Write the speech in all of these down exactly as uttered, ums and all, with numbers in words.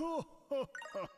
Ho, ho, ho. Hup!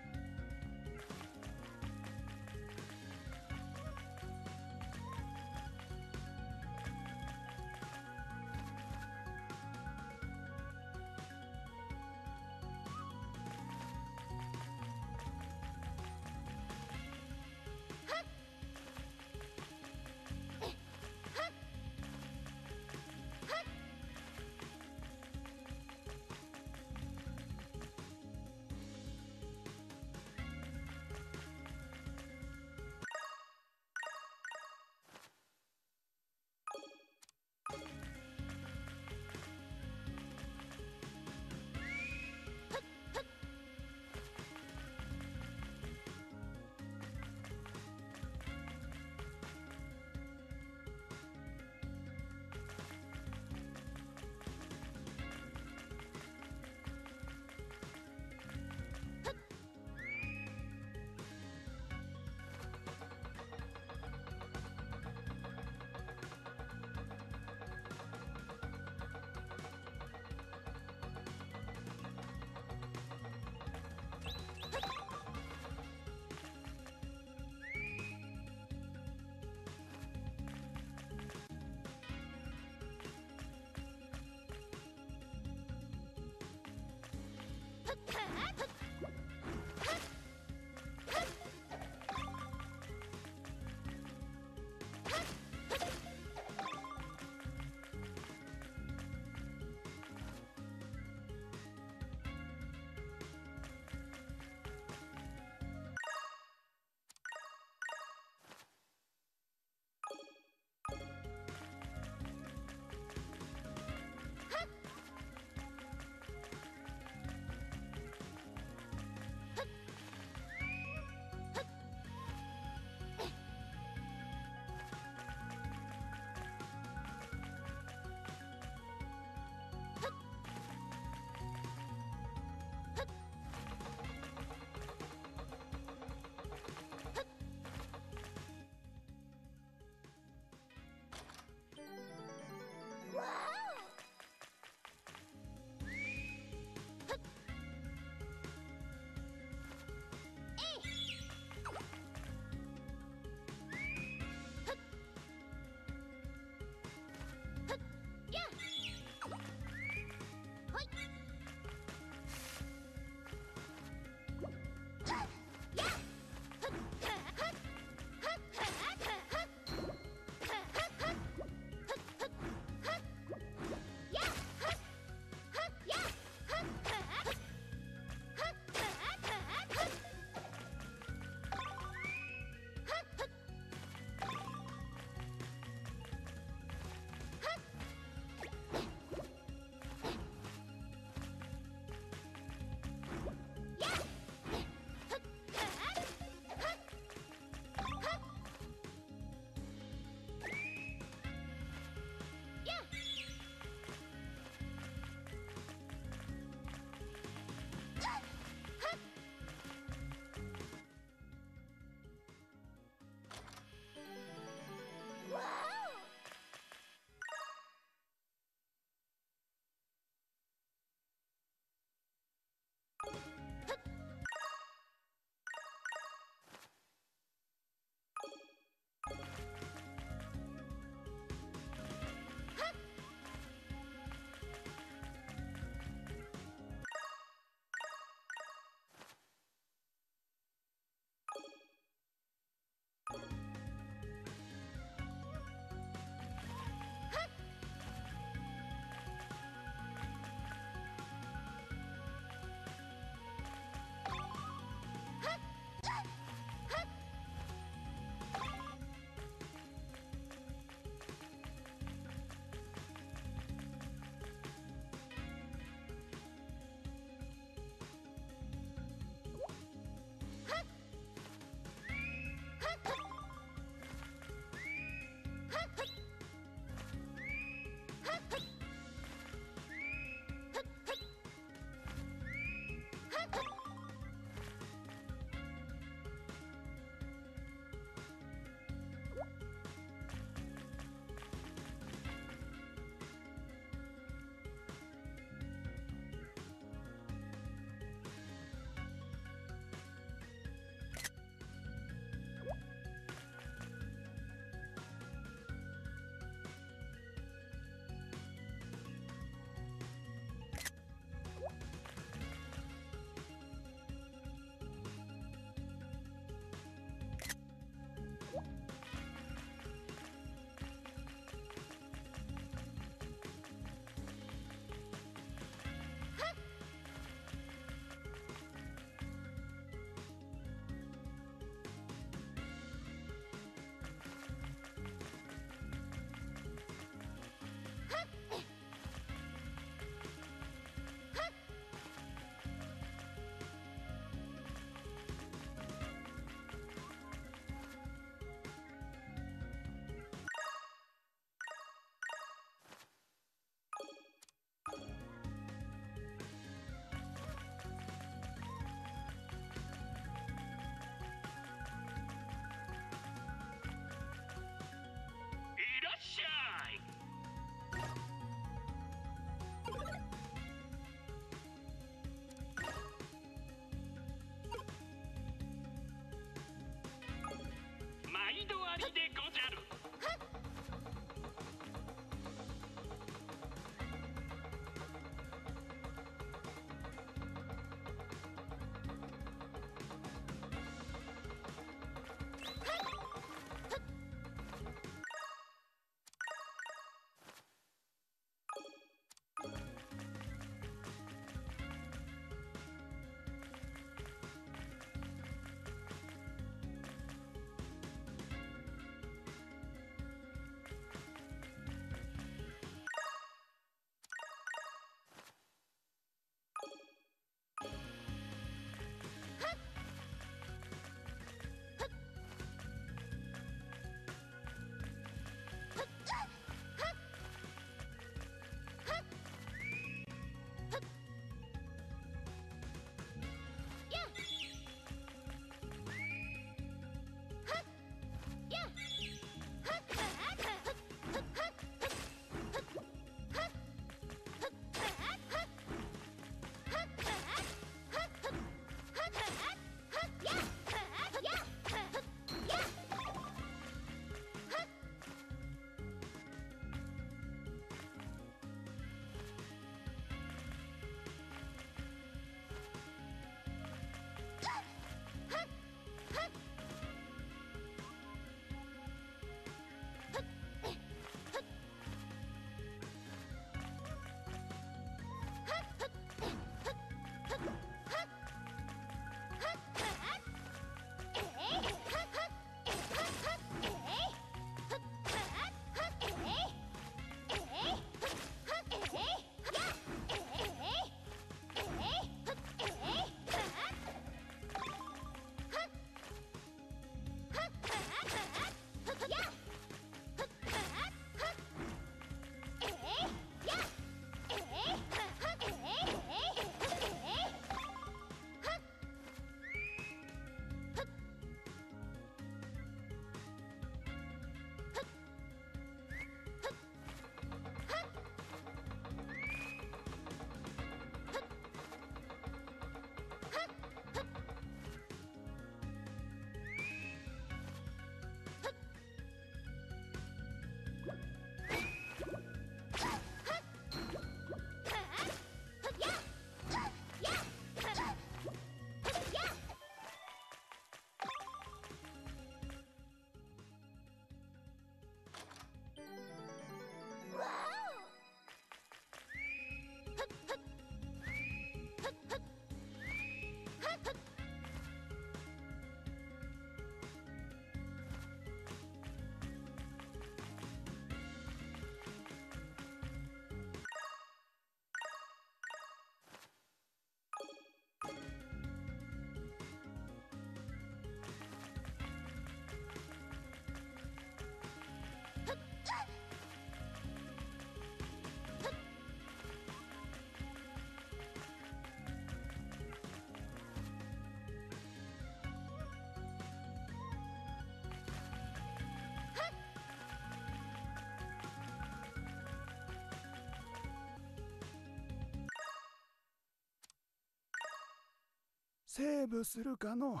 セーブするかの。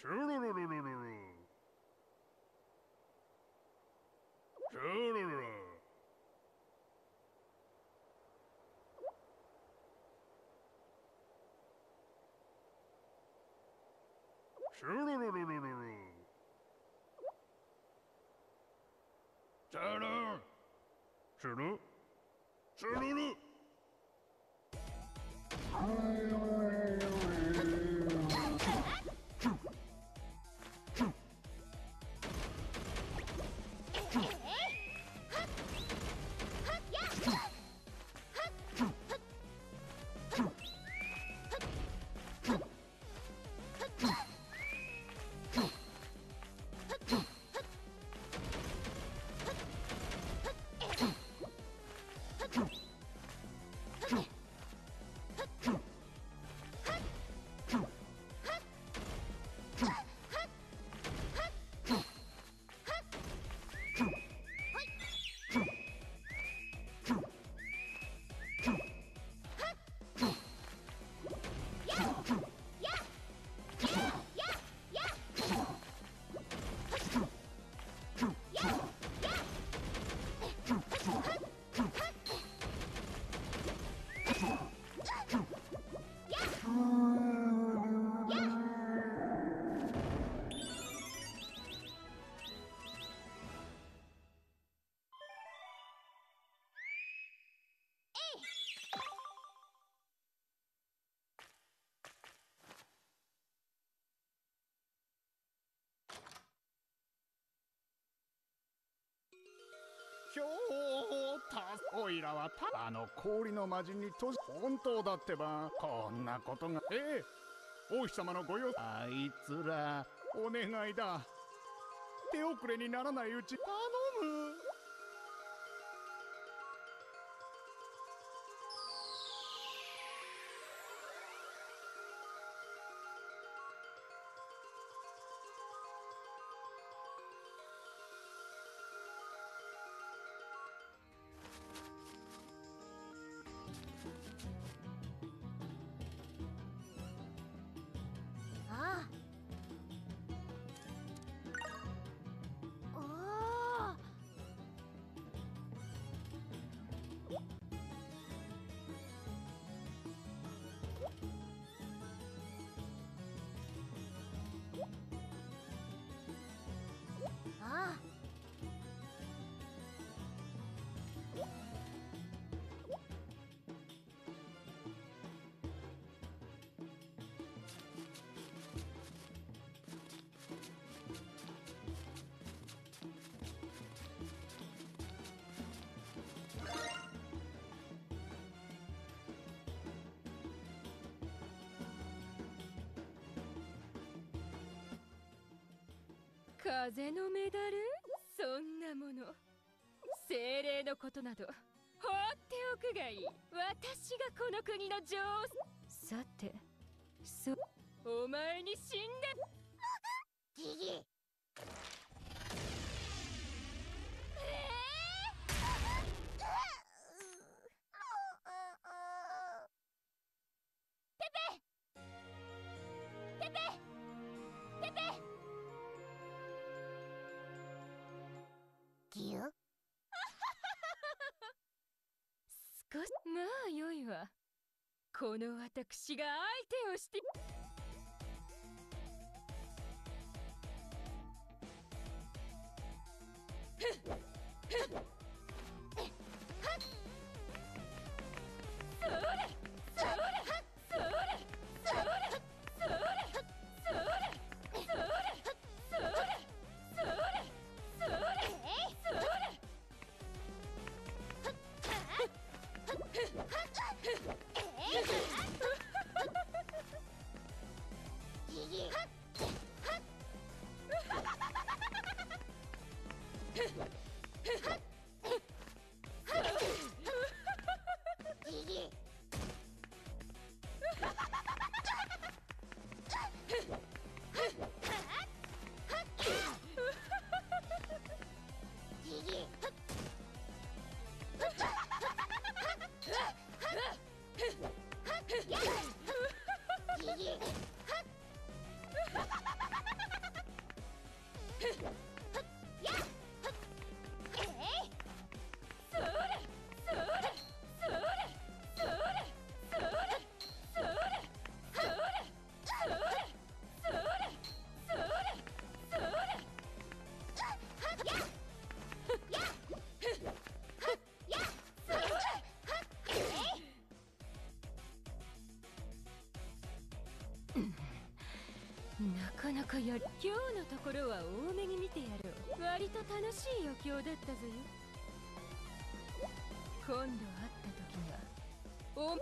シュルルルルルルルシュルルルルシュルルルルルルシュルシュルシュルルおいらはただの氷の魔人に閉じ本当だってばこんなことがええ王妃様のご用あいつらお願いだ手遅れにならないうち頼む風のメダルそんなもの精霊のことなど放っておくがいい私がこの国の女王さてそお前に死んだギギまあよいわこの私が相手をしてふっふっ「かやる。今日のところは多めに見てやろう。割と楽しい余興だったぞよ。今度会った時はお前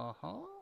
Uh-huh.